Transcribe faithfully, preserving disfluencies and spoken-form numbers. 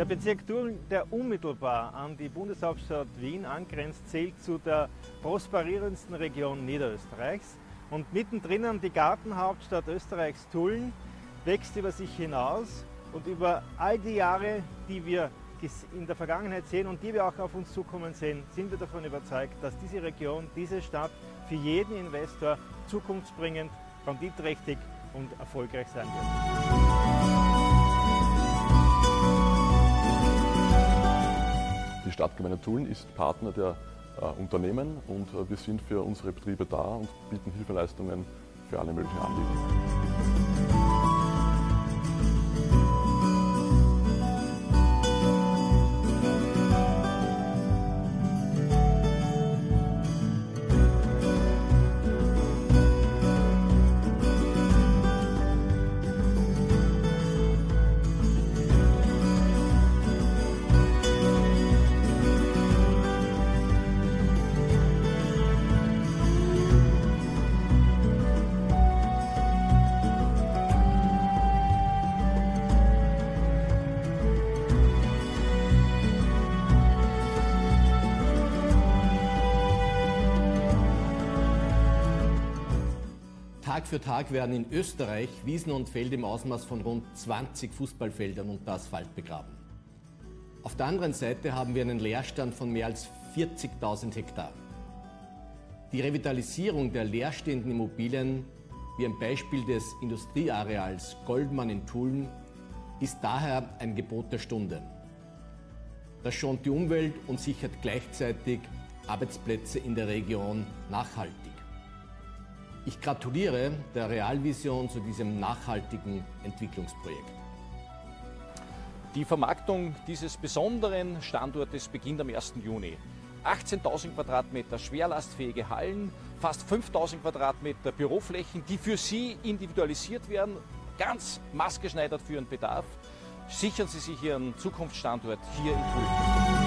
Der Bezirk Tulln, der unmittelbar an die Bundeshauptstadt Wien angrenzt, zählt zu der prosperierendsten Region Niederösterreichs. Und mittendrin an die Gartenhauptstadt Österreichs, Tulln, wächst über sich hinaus und über all die Jahre, die wir in der Vergangenheit sehen und die wir auch auf uns zukommen sehen, sind wir davon überzeugt, dass diese Region, diese Stadt für jeden Investor zukunftsbringend, renditrächtig und erfolgreich sein wird. Die Stadtgemeinde Tulln ist Partner der Unternehmen und wir sind für unsere Betriebe da und bieten Hilfeleistungen für alle möglichen Anliegen. Tag für Tag werden in Österreich Wiesen und Felder im Ausmaß von rund zwanzig Fußballfeldern unter Asphalt begraben. Auf der anderen Seite haben wir einen Leerstand von mehr als vierzigtausend Hektar. Die Revitalisierung der leerstehenden Immobilien, wie am Beispiel des Industrieareals Goldmann in Tulln, ist daher ein Gebot der Stunde. Das schont die Umwelt und sichert gleichzeitig Arbeitsplätze in der Region nachhaltig. Ich gratuliere der Realvision zu diesem nachhaltigen Entwicklungsprojekt. Die Vermarktung dieses besonderen Standortes beginnt am ersten Juni. achtzehntausend Quadratmeter schwerlastfähige Hallen, fast fünftausend Quadratmeter Büroflächen, die für Sie individualisiert werden, ganz maßgeschneidert für Ihren Bedarf. Sichern Sie sich Ihren Zukunftsstandort hier in Tulln.